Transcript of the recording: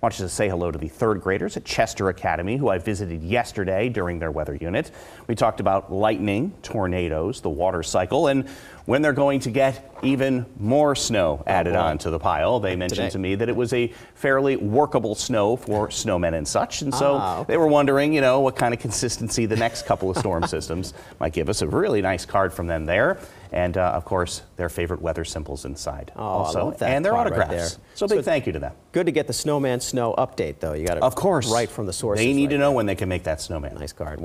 I want you to say hello to the third graders at Chester Academy, who I visited yesterday during their weather unit. We talked about lightning, tornadoes, the water cycle, and when they're going to get even more snow added onto the pile. They mentioned to me that it was a fairly workable snow for snowmen and such, and so they were wondering, you know, what kind of consistency the next couple of storm systems might give us. A really nice card from them there, and of course their favorite weather symbols inside also, I love that, and their autographs. Right there. So big thank you to them. Good to get the snowman snow update though. You got it, of course, right from the source. They need to know when they can make that snowman. Nice card.